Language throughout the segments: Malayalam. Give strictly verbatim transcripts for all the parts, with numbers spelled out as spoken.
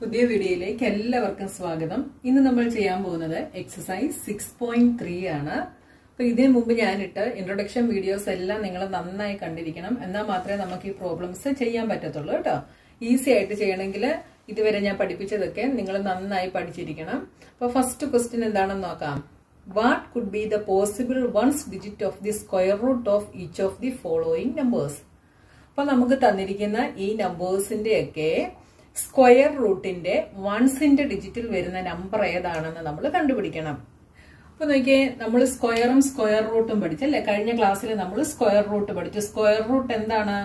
പുതിയ വീഡിയോയിലേക്ക് എല്ലാവർക്കും സ്വാഗതം. ഇന്ന് നമ്മൾ ചെയ്യാൻ പോകുന്നത് എക്സസൈസ് സിക്സ് പോയിന്റ് ത്രീ ആണ്. അപ്പൊ ഇതിനു മുമ്പ് ഞാനിട്ട് ഇൻട്രൊഡക്ഷൻ വീഡിയോസ് എല്ലാം നിങ്ങൾ നന്നായി കണ്ടിരിക്കണം, എന്നാൽ മാത്രമേ നമുക്ക് ഈ പ്രോബ്ലംസ് ചെയ്യാൻ പറ്റത്തുള്ളൂ കേട്ടോ. ഈസി ആയിട്ട് ചെയ്യണമെങ്കിൽ ഇതുവരെ ഞാൻ പഠിപ്പിച്ചതൊക്കെ നിങ്ങൾ നന്നായി പഠിച്ചിരിക്കണം. അപ്പൊ ഫസ്റ്റ് ക്വസ്റ്റ്യൻ എന്താണെന്ന് നോക്കാം. What could be the possible ones digit of the square root of each of the following numbers? അപ്പോൾ നമുക്ക് തന്നിരിക്കുന്ന ഈ നമ്പേഴ്സിന്റെ ഒക്കെ സ്ക്വയർ റൂട്ടിന്റെ വൺസിന്റെ ഡിജിറ്റിൽ വരുന്ന നമ്പർ ഏതാണെന്ന് നമ്മൾ കണ്ടുപിടിക്കണം. അപ്പൊ നോക്കിയേ, നമ്മൾ സ്ക്വയറും സ്ക്വയർ റൂട്ടും പഠിച്ചല്ലേ. കഴിഞ്ഞ ക്ലാസ്സിൽ നമ്മൾ സ്ക്വയർ റൂട്ട് പഠിച്ചു. സ്ക്വയർ റൂട്ട് എന്താണ്?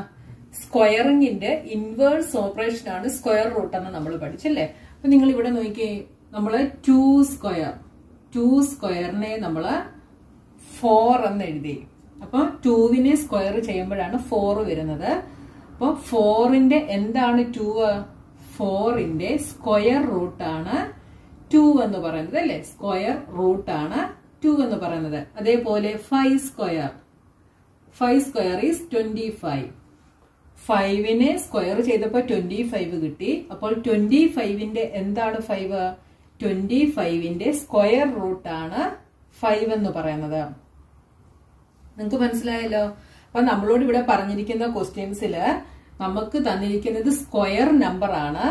സ്ക്വയറിംഗിന്റെ ഇൻവേഴ്സ് ഓപ്പറേഷൻ ആണ് സ്ക്വയർ റൂട്ട് എന്ന് നമ്മൾ പഠിച്ചല്ലേ. അപ്പൊ നിങ്ങൾ ഇവിടെ നോക്കിയേ, നമ്മള് ടു സ്ക്വയർ ടു സ്ക്വയറിനെ നമ്മൾ ഫോർ എന്ന് എഴുതി. അപ്പൊ ടൂവിനെ സ്ക്വയർ ചെയ്യുമ്പോഴാണ് ഫോർ വരുന്നത്. അപ്പൊ ഫോറിന്റെ എന്താണ് ടു? ഫോറിന്റെ സ്ക്വയർ റൂട്ടാണ് ടു എന്ന് പറയുന്നത് അല്ലെ. സ്ക്വയർ റൂട്ടാണ് ടു എന്ന് പറയുന്നത്. അതേപോലെ five square five square is twenty five. ഫൈവിനെ സ്ക്വയർ ചെയ്തപ്പോൾ ട്വന്റി ഫൈവ് കിട്ടി. അപ്പോൾ ട്വന്റി ഫൈവിന്റെ എന്താണ് ഫൈവ്? ട്വന്റി ഫൈവിന്റെ സ്ക്വയർ റൂട്ടാണ് ഫൈവ് എന്ന് പറയുന്നത്. നിങ്ങൾക്ക് മനസ്സിലായല്ലോ. അപ്പൊ നമ്മളോട് ഇവിടെ പറഞ്ഞിരിക്കുന്ന ക്വസ്റ്റ്യൻസില് നമുക്ക് തന്നിരിക്കുന്നത് സ്ക്വയർ നമ്പർ ആണ്.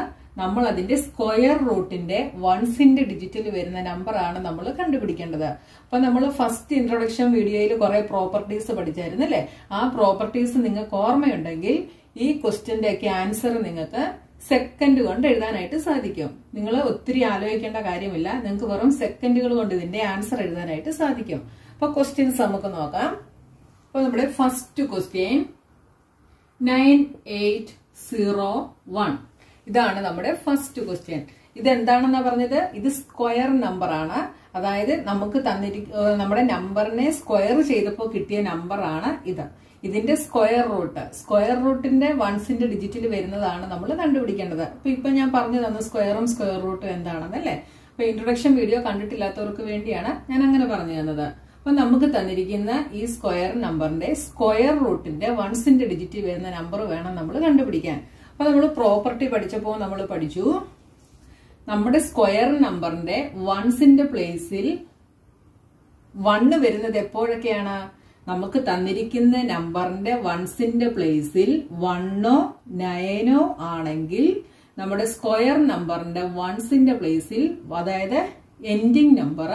നമ്മൾ അതിന്റെ സ്ക്വയർ റൂട്ടിന്റെ വൺസിന്റെ ഡിജിറ്റിൽ വരുന്ന നമ്പർ ആണ് നമ്മൾ കണ്ടുപിടിക്കേണ്ടത്. അപ്പൊ നമ്മൾ ഫസ്റ്റ് ഇൻട്രൊഡക്ഷൻ വീഡിയോയിൽ കുറെ പ്രോപ്പർട്ടീസ് പഠിച്ചായിരുന്നു അല്ലെ. ആ പ്രോപ്പർട്ടീസ് നിങ്ങൾക്ക് ഓർമ്മയുണ്ടെങ്കിൽ ഈ ക്വസ്റ്റ്യന്റെ ഒക്കെ ആൻസർ നിങ്ങൾക്ക് സെക്കൻഡ് കൊണ്ട് എഴുതാനായിട്ട് സാധിക്കും. നിങ്ങൾ ഒത്തിരി ആലോചിക്കേണ്ട കാര്യമില്ല. നിങ്ങൾക്ക് വെറും സെക്കൻഡുകൾ കൊണ്ട് ഇതിന്റെ ആൻസർ എഴുതാനായിട്ട് സാധിക്കും. അപ്പൊ ക്വസ്റ്റ്യൻസ് നമുക്ക് നോക്കാം. അപ്പൊ നമ്മുടെ first question nine eight zero one. ഇതാണ് നമ്മുടെ ഫസ്റ്റ് ക്വസ്റ്റ്യൻ. ഇതെന്താണെന്നാ പറഞ്ഞത്? ഇത് സ്ക്വയർ നമ്പർ ആണ്. അതായത് നമുക്ക് തന്നിരിക്കുന്ന നമ്മുടെ നമ്പറിനെ സ്ക്വയർ ചെയ്തപ്പോൾ കിട്ടിയ നമ്പർ ആണ് ഇത്. ഇതിന്റെ സ്ക്വയർ റൂട്ട് സ്ക്വയർ റൂട്ടിന്റെ വൺസിന്റെ ഡിജിറ്റിൽ വരുന്നതാണ് നമ്മൾ കണ്ടുപിടിക്കേണ്ടത്. അപ്പൊ ഇപ്പൊ ഞാൻ പറഞ്ഞു തന്ന സ്ക്വയറും സ്ക്വയർ റൂട്ടും എന്താണെന്നല്ലേ. അപ്പൊ ഇൻട്രൊഡക്ഷൻ വീഡിയോ കണ്ടിട്ടില്ലാത്തവർക്ക് വേണ്ടിയാണ് ഞാൻ അങ്ങനെ പറഞ്ഞു തന്നത്. അപ്പൊ നമുക്ക് തന്നിരിക്കുന്ന ഈ സ്ക്വയർ നമ്പറിന്റെ സ്ക്വയർ റൂട്ടിന്റെ വൺസിന്റെ ഡിജിറ്റിൽ വരുന്ന നമ്പർ വേണം നമ്മൾ കണ്ടുപിടിക്കാൻ. അപ്പൊ നമ്മൾ പ്രോപ്പർട്ടി പഠിച്ചപ്പോൾ നമ്മൾ പഠിച്ചു, നമ്മുടെ സ്ക്വയർ നമ്പറിന്റെ വൺസിന്റെ പ്ലേസിൽ വണ്ണ് വരുന്നത് എപ്പോഴൊക്കെയാണ്? നമുക്ക് തന്നിരിക്കുന്ന നമ്പറിന്റെ വൺസിന്റെ പ്ലേസിൽ വണ്ണോ നയനോ ആണെങ്കിൽ നമ്മുടെ സ്ക്വയർ നമ്പറിന്റെ വൺസിന്റെ പ്ലേസിൽ, അതായത് എൻഡിങ് നമ്പർ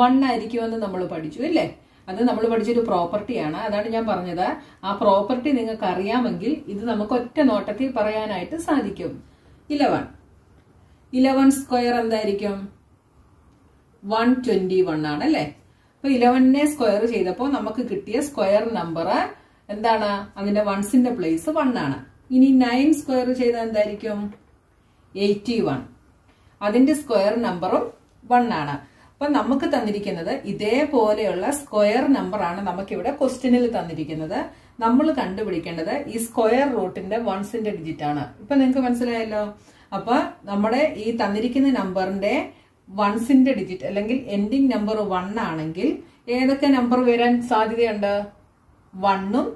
വൺ ആയിരിക്കുമെന്ന് നമ്മൾ പഠിച്ചു അല്ലേ. അത് നമ്മൾ പഠിച്ചൊരു പ്രോപ്പർട്ടിയാണ്. അതാണ് ഞാൻ പറഞ്ഞത്. ആ പ്രോപ്പർട്ടി നിങ്ങൾക്ക് അറിയാമെങ്കിൽ ഇത് നമുക്ക് ഒറ്റ നോട്ടത്തിൽ പറയാനായിട്ട് സാധിക്കും. ഇലവൻ ഇലവൻ സ്ക്വയർ എന്തായിരിക്കും? വൺ ട്വന്റി വൺ ആണ് അല്ലേ. അപ്പൊ ഇലവനെ സ്ക്വയർ ചെയ്തപ്പോൾ നമുക്ക് കിട്ടിയ സ്ക്വയർ നമ്പർ എന്താണ്? അതിന്റെ വൺസിന്റെ പ്ലേസ് വൺ ആണ്. ഇനി നയൻ സ്ക്വയർ ചെയ്താൽ എന്തായിരിക്കും? Eighty one. അതിന്റെ സ്ക്വയർ നമ്പറും വൺ ആണ്. അപ്പൊ നമുക്ക് തന്നിരിക്കുന്നത് ഇതേപോലെയുള്ള സ്ക്വയർ നമ്പർ ആണ് നമുക്കിവിടെ ക്വസ്റ്റ്യനിൽ തന്നിരിക്കുന്നത്. നമ്മൾ കണ്ടുപിടിക്കേണ്ടത് ഈ സ്ക്വയർ റൂട്ടിന്റെ വൺസിന്റെ ഡിജിറ്റ് ആണ്. ഇപ്പൊ നിങ്ങൾക്ക് മനസ്സിലായല്ലോ. അപ്പൊ നമ്മുടെ ഈ തന്നിരിക്കുന്ന നമ്പറിന്റെ വൺസിന്റെ ഡിജിറ്റ് അല്ലെങ്കിൽ എൻഡിങ് നമ്പർ വൺ ആണെങ്കിൽ ഏതൊക്കെ നമ്പർ വരാൻ സാധ്യതയുണ്ട്? വണ്ണും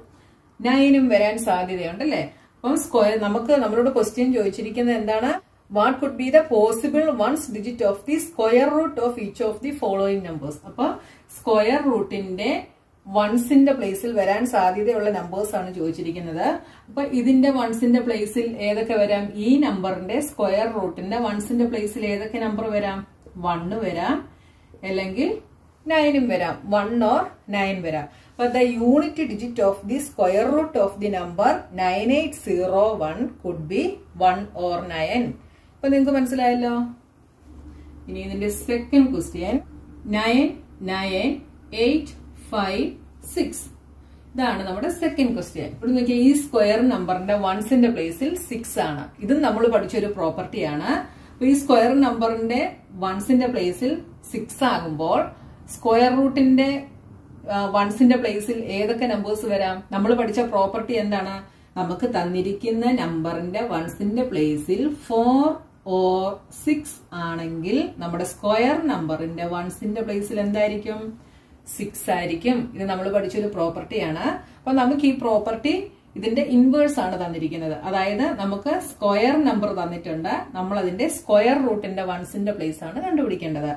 നയനും വരാൻ സാധ്യതയുണ്ട് അല്ലെ. അപ്പം സ്ക്വയർ നമുക്ക് നമ്മളോട് ക്വസ്റ്റ്യൻ ചോദിച്ചിരിക്കുന്നത് എന്താണ്? What could be the possible ones digit of the square root of each of the following numbers. അപ്പൊ സ്ക്വയർ റൂട്ടിന്റെ വൺസിന്റെ പ്ലേസിൽ വരാൻ സാധ്യതയുള്ള നമ്പേഴ്സ് ആണ് ചോദിച്ചിരിക്കുന്നത്. അപ്പൊ ഇതിന്റെ വൺസിന്റെ പ്ലേസിൽ ഏതൊക്കെ വരാം? ഈ നമ്പറിന്റെ സ്ക്വയർ റൂട്ടിന്റെ വൺസിന്റെ പ്ലേസിൽ ഏതൊക്കെ നമ്പർ വരാം? വണ്ണ് വരാം, അല്ലെങ്കിൽ നയനും വരാം. വൺ ഓർ നയൻ വരാം. അപ്പൊ the unit digit of the square root of the number nine eight zero one could be one or nine. അപ്പൊ നിങ്ങൾക്ക് മനസ്സിലായല്ലോ. ഇനി ഇതിന്റെ second question nine nine eight five six. ഇതാണ് നമ്മുടെ സെക്കൻഡ് ക്വസ്റ്റ്യൻ. ഇവിടെ നോക്കിയാൽ ഈ സ്ക്വയർ നമ്പറിന്റെ വൺസിന്റെ പ്ലേസിൽ സിക്സ് ആണ്. ഇതും നമ്മൾ പഠിച്ചൊരു പ്രോപ്പർട്ടിയാണ്. അപ്പൊ ഈ സ്ക്വയർ നമ്പറിന്റെ വൺസിന്റെ പ്ലേസിൽ സിക്സ് ആകുമ്പോൾ സ്ക്വയർ റൂട്ടിന്റെ വൺസിന്റെ പ്ലേസിൽ ഏതൊക്കെ നമ്പേഴ്സ് വരാം? നമ്മൾ പഠിച്ച പ്രോപ്പർട്ടി എന്താണ്? നമുക്ക് തന്നിരിക്കുന്ന നമ്പറിന്റെ വൺസിന്റെ പ്ലേസിൽ ഫോർ ഓർ സിക്സ് ആണെങ്കിൽ നമ്മുടെ സ്ക്വയർ നമ്പറിന്റെ വൺസിന്റെ പ്ലേസിൽ എന്തായിരിക്കും? six ആയിരിക്കും. ഇത് നമ്മൾ പഠിച്ചൊരു പ്രോപ്പർട്ടിയാണ്. അപ്പോൾ നമുക്ക് ഈ പ്രോപ്പർട്ടി ഇതിന്റെ ഇൻവേഴ്സ് ആണ് തന്നിരിക്കുന്നത്. അതായത് നമുക്ക് സ്ക്വയർ നമ്പർ തന്നിട്ടുണ്ട്, നമ്മൾ അതിന്റെ സ്ക്വയർ റൂട്ടിന്റെ വൺസിന്റെ പ്ലേസ് ആണ് കണ്ടുപിടിക്കേണ്ടത്.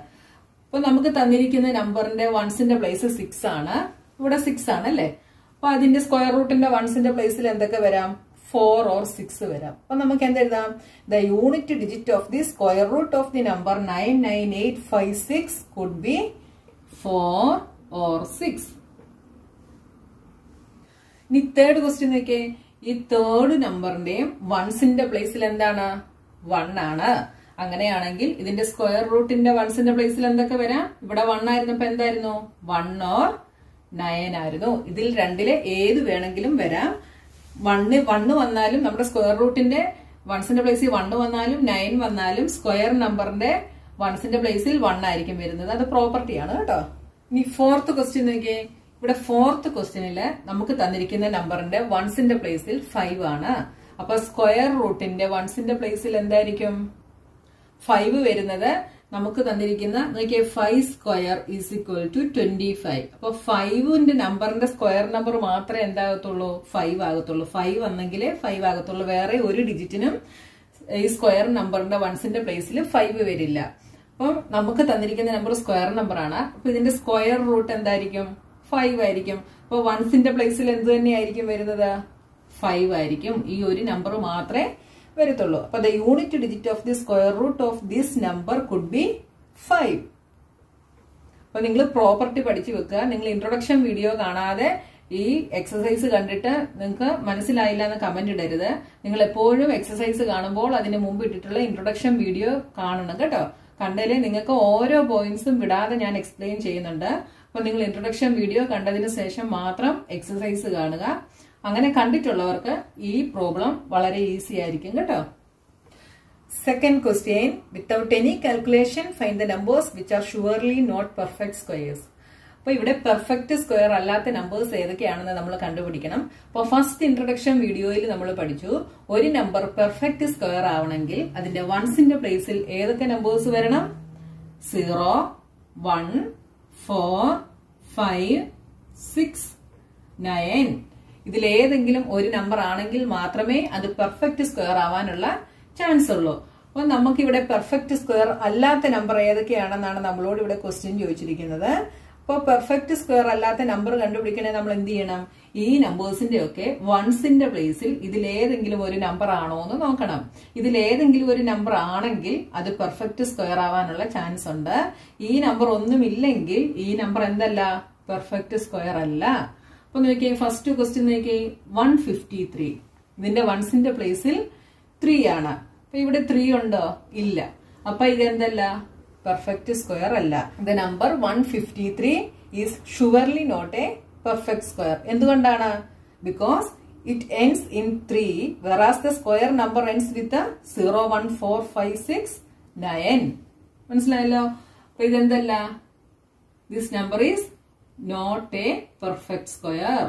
അപ്പൊ നമുക്ക് തന്നിരിക്കുന്ന നമ്പറിന്റെ വൺസിന്റെ പ്ലേസ് സിക്സ് ആണ്, ഇവിടെ സിക്സ് ആണ് അല്ലേ. അപ്പൊ അതിന്റെ സ്ക്വയർ റൂട്ടിന്റെ വൺസിന്റെ പ്ലേസിൽ എന്തൊക്കെ വരാം? ഫോർ ഓർ സിക്സ് വരാം. അപ്പൊ നമുക്ക് എന്തെഴുതാം? The unit digit of the square root of the number nine nine eight five six could be four or six. ഇനി തേർഡ് ക്വസ്റ്റ്യൻ നോക്കേ. ഈ തേർഡ് നമ്പറിന്റെയും വൺസിന്റെ പ്ലേസിൽ എന്താണ്? വൺ ആണ്. അങ്ങനെയാണെങ്കിൽ ഇതിന്റെ സ്ക്വയർ റൂട്ടിന്റെ വൺസിന്റെ പ്ലേസിൽ എന്തൊക്കെ വരാം? ഇവിടെ വൺ ആയിരുന്നപ്പോ എന്തായിരുന്നു? വൺ ഓർ നയൻ ആയിരുന്നു. ഇതിൽ രണ്ടിലെ ഏത് വേണമെങ്കിലും വരാം. വണ്ണ് വണ്ണ് വന്നാലും നമ്മുടെ സ്ക്വയർ റൂട്ടിന്റെ വൺസിന്റെ പ്ലേസിൽ വണ്ണ് വന്നാലും നയൻ വന്നാലും സ്ക്വയർ നമ്പറിന്റെ വൺസിന്റെ പ്ലേസിൽ വൺ ആയിരിക്കും വരുന്നത്. അത് പ്രോപ്പർട്ടിയാണ് കേട്ടോ. ഇനി ഫോർത്ത് ക്വസ്റ്റ്യൻ നോക്കിയേ. ഇവിടെ ഫോർത്ത് ക്വസ്റ്റ്യനില് നമുക്ക് തന്നിരിക്കുന്ന നമ്പറിന്റെ വൺസിന്റെ പ്ലേസിൽ ഫൈവ് ആണ്. അപ്പൊ സ്ക്വയർ റൂട്ടിന്റെ വൺസിന്റെ പ്ലേസിൽ എന്തായിരിക്കും ഫൈവ് വരുന്നത്? നമുക്ക് തന്നിരിക്കുന്ന നോക്കിയ five square is equal to twenty five. അപ്പൊ ഫൈവിന്റെ നമ്പറിന്റെ സ്ക്വയർ നമ്പർ മാത്രമേ എന്താകത്തുള്ളൂ? ഫൈവ് ആകത്തുള്ളൂ. ഫൈവ് വന്നെങ്കിലേ ഫൈവ് ആകത്തുള്ളൂ. വേറെ ഒരു ഡിജിറ്റിനും ഈ സ്ക്വയർ നമ്പറിന്റെ വൺസിന്റെ പ്ലേസിൽ ഫൈവ് വരില്ല. അപ്പം നമുക്ക് തന്നിരിക്കുന്ന നമ്പർ സ്ക്വയർ നമ്പർ ആണ്. അപ്പൊ ഇതിന്റെ സ്ക്വയർ റൂട്ട് എന്തായിരിക്കും? ഫൈവ് ആയിരിക്കും. അപ്പൊ വൺസിന്റെ പ്ലേസിൽ എന്ത് തന്നെയായിരിക്കും വരുന്നത്? ഫൈവ് ആയിരിക്കും. ഈ ഒരു നമ്പർ മാത്രമേ വരത്തുള്ളൂ. അപ്പൊ the unit digit of the square root of this number could be five. അപ്പൊ നിങ്ങൾ പ്രോപ്പർട്ടി പഠിച്ചു വെക്കുക. നിങ്ങൾ ഇൻട്രൊഡക്ഷൻ വീഡിയോ കാണാതെ ഈ എക്സസൈസ് കണ്ടിട്ട് നിങ്ങൾക്ക് മനസ്സിലായില്ല എന്ന് കമന്റ് ഇടരുത്. നിങ്ങൾ എപ്പോഴും എക്സസൈസ് കാണുമ്പോൾ അതിന് മുമ്പ് ഇട്ടിട്ടുള്ള ഇൻട്രൊഡക്ഷൻ വീഡിയോ കാണണം കേട്ടോ. കണ്ടതിൽ നിങ്ങൾക്ക് ഓരോ പോയിന്റ്സും വിടാതെ ഞാൻ എക്സ്പ്ലെയിൻ ചെയ്യുന്നുണ്ട്. അപ്പൊ നിങ്ങൾ ഇൻട്രൊഡക്ഷൻ വീഡിയോ കണ്ടതിന് ശേഷം മാത്രം എക്സസൈസ് കാണുക. അങ്ങനെ കണ്ടിട്ടുള്ളവർക്ക് ഈ പ്രോബ്ലം വളരെ ഈസി ആയിരിക്കും കേട്ടോ. Second question, without any calculation find the numbers which are surely not perfect squares. അപ്പൊ ഇവിടെ പെർഫെക്റ്റ് സ്ക്വയർ അല്ലാത്ത നമ്പേഴ്സ് ഏതൊക്കെയാണെന്ന് നമ്മൾ കണ്ടുപിടിക്കണം. അപ്പൊ ഫസ്റ്റ് ഇൻട്രൊഡക്ഷൻ വീഡിയോയിൽ നമ്മൾ പഠിച്ചു, ഒരു നമ്പർ പെർഫെക്റ്റ് സ്ക്വയർ ആവണമെങ്കിൽ അതിന്റെ വൺസിന്റെ പ്ലേസിൽ ഏതൊക്കെ നമ്പേഴ്സ് വരണം? Zero, one, four, five, six, nine. ഇതിലേതെങ്കിലും ഒരു നമ്പർ ആണെങ്കിൽ മാത്രമേ അത് പെർഫെക്റ്റ് സ്ക്വയർ ആവാനുള്ള ചാൻസ് ഉള്ളൂ. അപ്പൊ നമുക്കിവിടെ പെർഫെക്റ്റ് സ്ക്വയർ അല്ലാത്ത നമ്പർ ഏതൊക്കെയാണെന്നാണ് നമ്മളോട് ഇവിടെ ക്വസ്റ്റ്യൻ ചോദിച്ചിരിക്കുന്നത്. അപ്പൊ പെർഫെക്റ്റ് സ്ക്വയർ അല്ലാത്ത നമ്പർ കണ്ടുപിടിക്കണേ നമ്മൾ എന്ത് ചെയ്യണം? ഈ നമ്പേഴ്സിന്റെ ഒക്കെ വൺസിന്റെ പ്ലേസിൽ ഇതിലേതെങ്കിലും ഒരു നമ്പർ ആണോ എന്ന് നോക്കണം. ഇതിലേതെങ്കിലും ഒരു നമ്പർ ആണെങ്കിൽ അത് പെർഫെക്റ്റ് സ്ക്വയർ ആവാനുള്ള ചാൻസ് ഉണ്ട്. ഈ നമ്പർ ഒന്നുമില്ലെങ്കിൽ ഈ നമ്പർ എന്തല്ല? പെർഫെക്റ്റ് സ്ക്വയർ അല്ല. അപ്പൊ നോക്കിയേ, ഫസ്റ്റ് ക്വസ്റ്റ്യൻ നോക്കിയേ, വൺ ഫിഫ്റ്റി ത്രീ. ഇതിന്റെ വൺസിന്റെ പ്ലേസിൽ ത്രീ ആണ്. അപ്പൊ ഇവിടെ ത്രീ ഉണ്ടോ? ഇല്ല. അപ്പൊ ഇതെന്തല്ല? പെർഫെക്റ്റ് സ്ക്വയർ അല്ല. The number one fifty three is surely not a perfect square. എന്തുകൊണ്ടാണ്? Because it ends in three, whereas the square number ends with zero, one, four, five, six, nine. മനസ്സിലായല്ലോ? അപ്പൊ ഇതെന്തല്ല? This number is not a perfect square.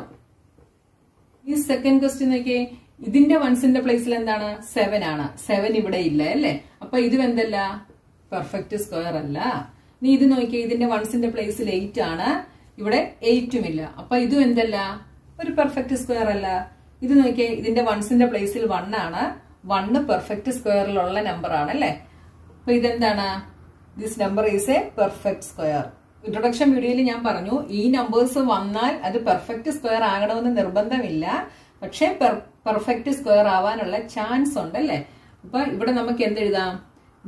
ഈ സെക്കൻഡ് ക്വസ്റ്റ്യൻ നോക്കിയേ, ഇതിന്റെ വൺസിന്റെ പ്ലേസിൽ എന്താണ്? സെവൻ ആണ്. സെവൻ ഇവിടെ ഇല്ല അല്ലേ. അപ്പൊ ഇതും എന്തല്ല? പെർഫെക്റ്റ് സ്ക്വയർ അല്ല. നീ ഇത് നോക്കിയാൽ ഇതിന്റെ വൺസിന്റെ പ്ലേസിൽ എയ്റ്റ് ആണ്. ഇവിടെ എയ്റ്റും ഇല്ല. അപ്പൊ ഇതും എന്തല്ല? ഒരു പെർഫെക്റ്റ് സ്ക്വയർ അല്ല. ഇത് നോക്കിയാൽ ഇതിന്റെ വൺസിന്റെ പ്ലേസിൽ വൺ ആണ്. വണ്ണ് പെർഫെക്റ്റ് സ്ക്വയറിലുള്ള നമ്പർ ആണ് അല്ലെ. അപ്പൊ ഇതെന്താണ്? This number is a perfect square. Introduction വീഡിയോയിൽ ഞാൻ പറഞ്ഞു, ഈ നമ്പേഴ്സ് വന്നാൽ അത് പെർഫെക്റ്റ് സ്ക്വയർ ആകണമെന്ന് നിർബന്ധമില്ല. പക്ഷെ പെർഫെക്റ്റ് സ്ക്വയർ ആവാനുള്ള ചാൻസ് ഉണ്ട് അല്ലെ. അപ്പൊ ഇവിടെ നമുക്ക് എന്തെഴുതാം?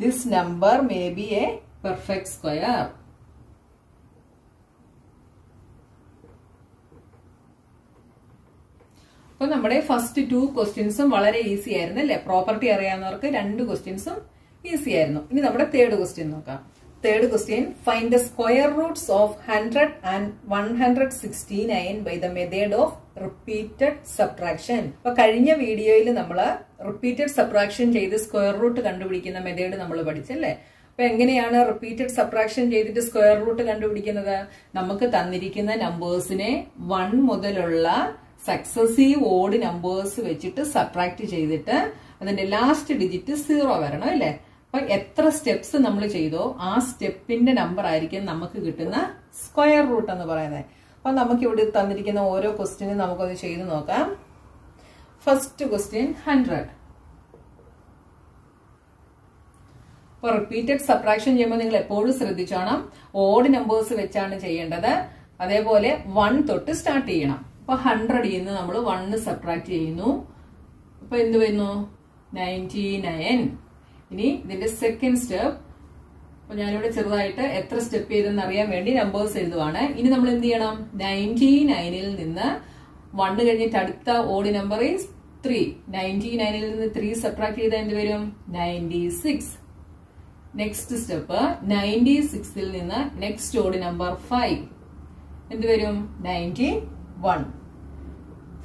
This number may be a perfect square. അപ്പോൾ നമ്മുടെ ഫസ്റ്റ് ടു ക്വസ്റ്റ്യൻസും വളരെ ഈസി ആയിരുന്നു അല്ലേ. പ്രോപ്പർട്ടി അറിയാവുന്നവർക്ക് രണ്ട് ക്വസ്റ്റ്യൻസും ഈസി ആയിരുന്നു. ഇനി നമ്മുടെ തേർഡ് ക്വസ്റ്റ്യൻ നോക്കാം. Third question, find the square roots of hundred and one hundred sixty nine by the method of repeated subtraction. അപ്പൊ കഴിഞ്ഞ വീഡിയോയിൽ നമ്മൾ റിപ്പീറ്റഡ് സബ്ട്രാക്ഷൻ ചെയ്ത് സ്ക്വയർ റൂട്ട് കണ്ടുപിടിക്കുന്ന മെത്തേഡ് നമ്മൾ പഠിച്ചല്ലേ. അപ്പൊ എങ്ങനെയാണ് റിപ്പീറ്റഡ് സബ്ട്രാക്ഷൻ ചെയ്തിട്ട് സ്ക്വയർ റൂട്ട് കണ്ടുപിടിക്കുന്നത്? നമുക്ക് തന്നിരിക്കുന്ന നമ്പേഴ്സിനെ വൺ മുതലുള്ള സക്സസീവ് ഓഡ് നമ്പേഴ്സ് വെച്ചിട്ട് സബ്ട്രാക്ട് ചെയ്തിട്ട് അതിന്റെ ലാസ്റ്റ് ഡിജിറ്റ് സീറോ വരണം അല്ലേ. അപ്പം എത്ര സ്റ്റെപ്സ് നമ്മൾ ചെയ്തോ ആ സ്റ്റെപ്പിന്റെ നമ്പർ ആയിരിക്കും നമുക്ക് കിട്ടുന്ന സ്ക്വയർ റൂട്ട് എന്ന് പറയുന്നത്. അപ്പം നമുക്ക് ഇവിടെ തന്നിരിക്കുന്ന ഓരോ ക്വസ്റ്റ്യനും നമുക്കൊന്ന് ചെയ്ത് നോക്കാം. First question hundred. അപ്പോൾ റിപ്പീറ്റഡ് സബ്ട്രാക്ഷൻ ചെയ്യുമ്പോൾ നിങ്ങൾ എപ്പോഴും ശ്രദ്ധിച്ചോണം ഓഡ് നമ്പേഴ്സ് വെച്ചാണ് ചെയ്യേണ്ടത്. അതേപോലെ വൺ തൊട്ട് സ്റ്റാർട്ട് ചെയ്യണം. അപ്പൊ ഹൺഡ്രഡിൽ നിന്ന് നമ്മൾ വണ്ണ് സബ്ട്രാക്ട് ചെയ്യുന്നു. അപ്പൊ എന്ത് വരുന്നു? Ninety nine. ഇനി ഇതിന്റെ സെക്കൻഡ് സ്റ്റെപ്പ്, അപ്പൊ ഞാനിവിടെ ചെറുതായിട്ട് എത്ര സ്റ്റെപ്പ് ചെയ്തെന്ന് അറിയാൻ വേണ്ടി നമ്പേഴ്സ് എഴുതുവാണ്. ഇനി നമ്മൾ എന്ത് ചെയ്യണം? നയൻറ്റി നയനിൽ നിന്ന് വണ്ണ് കഴിഞ്ഞിട്ട് അടുത്ത odd number is three. Ninety നയനിൽ നിന്ന് ത്രീ സബ്ട്രാക്ട് ചെയ്താൽ എന്ത് വരും? Ninety six. Next step, ninety സിക്സിൽ നിന്ന് നെക്സ്റ്റ് ഓഡ് നമ്പർ ഫൈവ് എന്ത് വരും? Ninety one.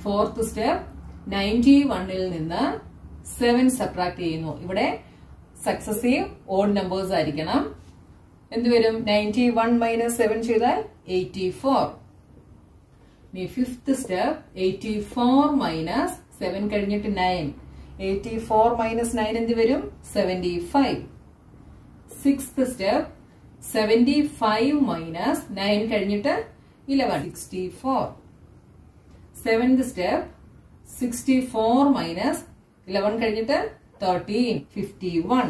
Fourth step, ninety വണ്ണിൽ നിന്ന് സെവൻ സബ്ട്രാക്ട് ചെയ്യുന്നു. ഇവിടെ സക്സസീവ് ഓഡ് നമ്പേഴ്സ് ആയിരിക്കണം. എന്ത് വരും? നയൻറ്റി വൺ മൈനസ് സെവൻ ചെയ്താൽ എയ്റ്റി ഫോർ. ഇനി fifth step, eighty four minus seven കഴിഞ്ഞിട്ട് nine. Eighty four minus nine എന്ത് വരും? Seventy five. Sixth step, seventy five minus nine കഴിഞ്ഞിട്ട് eleven, sixty four. Seventh step, sixty four minus eleven കഴിഞ്ഞിട്ട് thirteen, fifty one.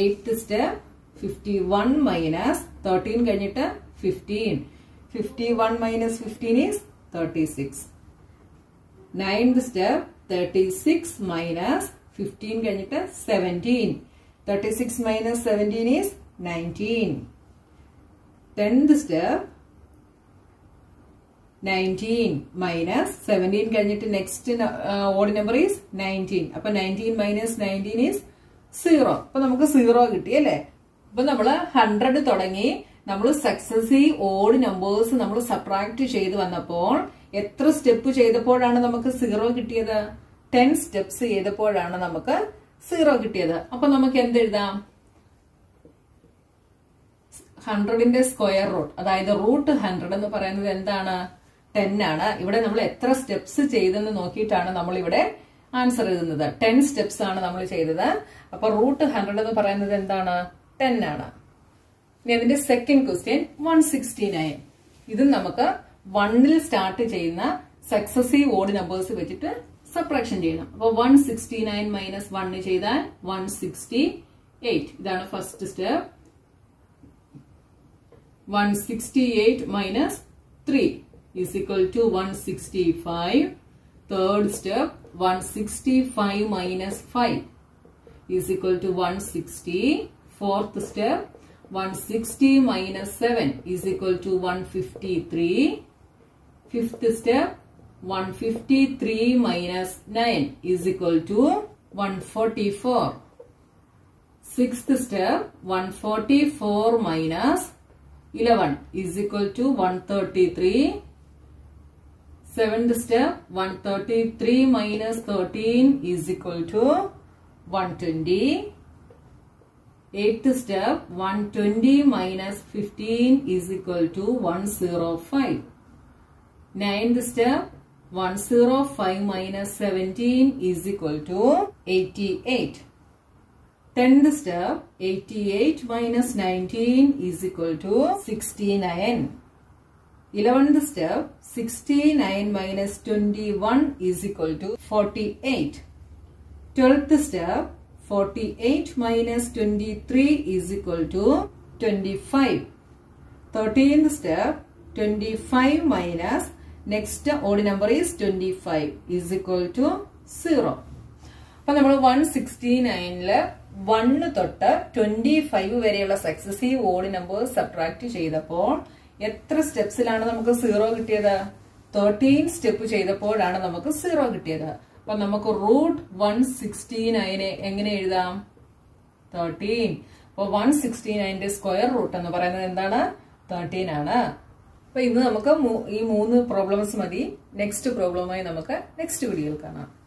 Eighth step, fifty one minus thirteen കഴിഞ്ഞിട്ട് fifteen. Fifty one minus fifteen is thirty six. Ninth step, thirty six minus fifteen കഴിഞ്ഞിട്ട് seventeen. Thirty six minus seventeen is nineteen. Tenth step, nineteen minus seventeen കഴിഞ്ഞിട്ട് next odd number is nineteen. അപ്പൊ nineteen minus nineteen is zero. അപ്പൊ നമുക്ക് സീറോ കിട്ടി അല്ലേ. അപ്പൊ നമ്മള് ഹൺഡ്രഡ് തുടങ്ങി നമ്മൾ സക്സസീവ് ഓഡ് നമ്പേഴ്സ് നമ്മൾ സബ്ട്രാക്ട് ചെയ്ത് വന്നപ്പോൾ എത്ര സ്റ്റെപ്പ് ചെയ്തപ്പോഴാണ് നമുക്ക് സീറോ കിട്ടിയത്? ടെൻ സ്റ്റെപ്സ് ചെയ്തപ്പോഴാണ് നമുക്ക് സീറോ കിട്ടിയത്. അപ്പൊ നമുക്ക് എന്തെഴുതാം? ഹൺഡ്രഡിന്റെ സ്ക്വയർ റൂട്ട്, അതായത് റൂട്ട് ഹൺഡ്രഡ് എന്ന് പറയുന്നത് എന്താണ്? ടെൻ ആണ്. ഇവിടെ നമ്മൾ എത്ര സ്റ്റെപ്സ് ചെയ്തെന്ന് നോക്കിയിട്ടാണ് നമ്മൾ ഇവിടെ ആൻസർ എഴുതുന്നത്. ടെൻ സ്റ്റെപ്സ് ആണ് നമ്മൾ ചെയ്തത്. അപ്പൊ റൂട്ട് ഹൺഡ്രഡ് എന്ന് പറയുന്നത് എന്താണ്? ടെൻ ആണ്. ഇനി അതിന്റെ second question one sixty nine. ഇതും നമുക്ക് വണ്ണിൽ സ്റ്റാർട്ട് ചെയ്യുന്ന സക്സസീവ് ഓഡ് നമ്പേഴ്സ് വെച്ചിട്ട് സബ്ട്രാക്ഷൻ ചെയ്യണം. അപ്പൊ one sixty nine minus one ചെയ്താൽ വൺ സിക്സ്റ്റി എയ്റ്റ്. ഇതാണ് first step. One sixty eight minus three is equal to one sixty five. Third step, one sixty five minus five is equal to one sixty. Fourth step, one sixty minus seven is equal to one fifty three. Fifth step, one fifty three minus nine is equal to one forty four. Sixth step, one forty four minus eleven is equal to one thirty three. Seventh step, one thirty three minus thirteen is equal to one twenty. Eighth step, one twenty minus fifteen is equal to one zero five. Ninth step, one zero five minus seventeen is equal to eighty eight. Tenth step, eighty eight minus nineteen is equal to sixty nine. eleventh step, sixty nine minus twenty one is equal to forty eight. twelfth step, forty eight minus twenty three is equal to twenty five. thirteenth step, twenty five minus next odd number is twenty five is equal to zero. അപ്പോൾ നമ്മൾ one sixty nine ൽ one തൊട്ട് twenty five വരെയുള്ള സക്സസീവ് ഓഡ് നമ്പേഴ്സ് സബ്ട്രാക്ട് ചെയ്തപ്പോൾ എത്ര സ്റ്റെപ്സിലാണ് നമുക്ക് സീറോ കിട്ടിയത്? തേർട്ടീൻ സ്റ്റെപ്പ് ചെയ്തപ്പോഴാണ് നമുക്ക് സീറോ കിട്ടിയത്. അപ്പൊ നമുക്ക് റൂട്ട് വൺ സിക്സ്റ്റി നയനെ എങ്ങനെ എഴുതാം? തേർട്ടീൻ. അപ്പൊ വൺ സിക്സ്റ്റി നയന്റെ സ്ക്വയർ റൂട്ട് എന്ന് പറയുന്നത് എന്താണ്? തേർട്ടീൻ ആണ്. അപ്പൊ ഇന്ന് നമുക്ക് ഈ മൂന്ന് പ്രോബ്ലംസ് മതി. നെക്സ്റ്റ് പ്രോബ്ലമായി നമുക്ക് നെക്സ്റ്റ് വീഡിയോയിൽ കാണാം.